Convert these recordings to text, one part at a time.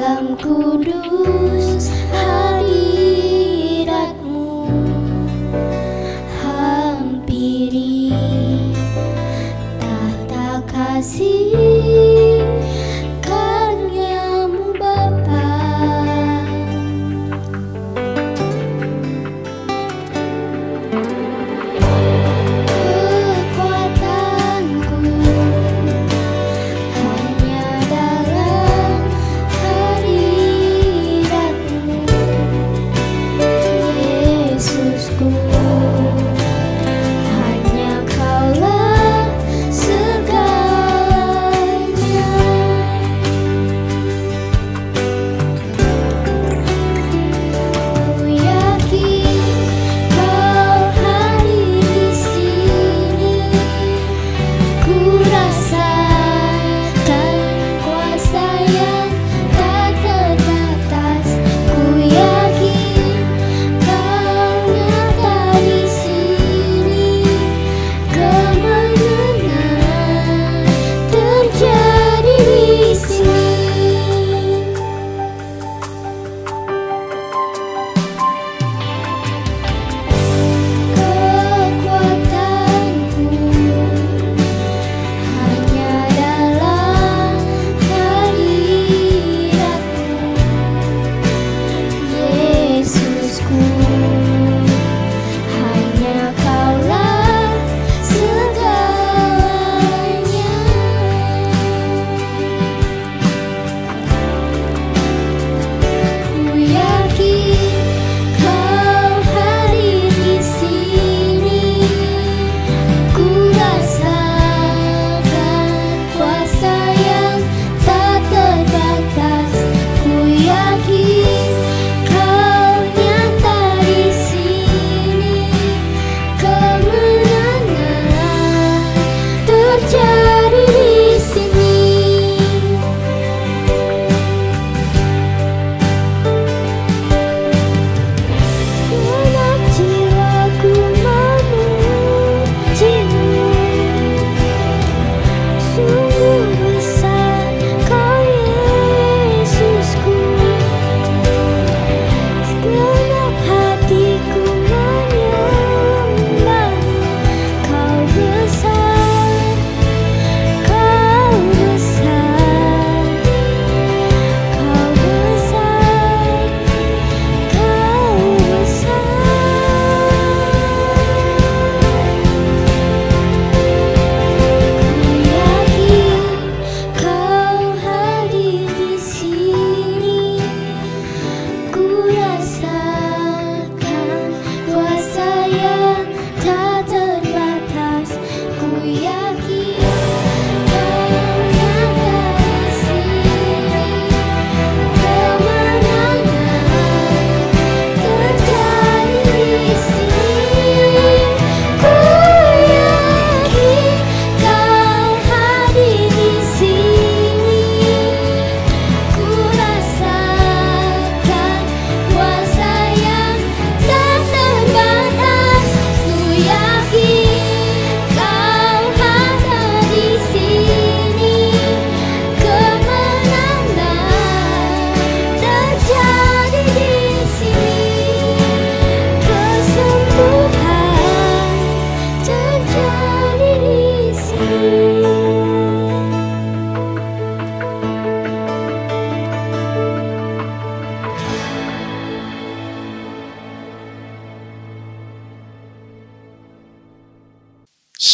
dalam kudus hadirat-Mu, hampiri tahta kasih karya-Mu Bapa.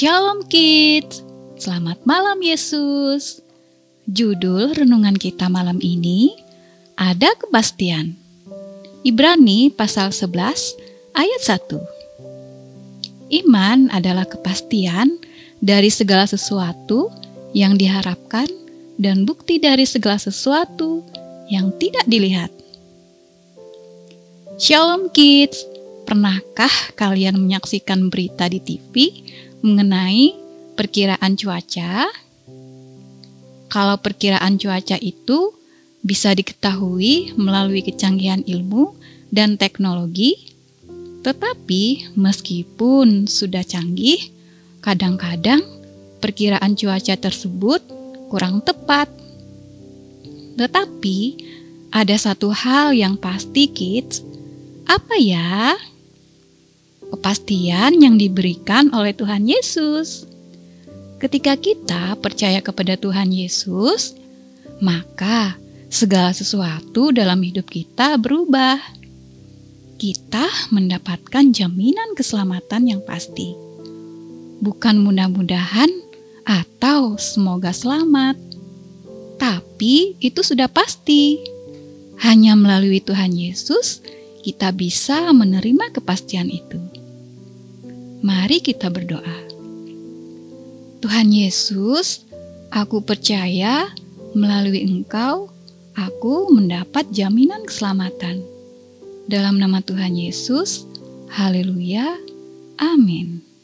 Shalom kids, selamat malam Yesus. Judul renungan kita malam ini, ada kepastian. Ibrani pasal 11 ayat 1. Iman adalah kepastian dari segala sesuatu yang diharapkan dan bukti dari segala sesuatu yang tidak dilihat. Shalom kids, pernahkah kalian menyaksikan berita di TV mengenai perkiraan cuaca? Kalau perkiraan cuaca itu bisa diketahui melalui kecanggihan ilmu dan teknologi, tetapi meskipun sudah canggih, kadang-kadang perkiraan cuaca tersebut kurang tepat. Tetapi Ada satu hal yang pasti, kids. Apa ya? Kepastian yang diberikan oleh Tuhan Yesus. Ketika kita percaya kepada Tuhan Yesus, maka segala sesuatu dalam hidup kita berubah. Kita mendapatkan jaminan keselamatan yang pasti. Bukan mudah-mudahan atau semoga selamat, tapi itu sudah pasti. Hanya melalui Tuhan Yesus, kita bisa menerima kepastian itu. Mari kita berdoa. Tuhan Yesus, aku percaya melalui Engkau, aku mendapat jaminan keselamatan. Dalam nama Tuhan Yesus, haleluya, amin.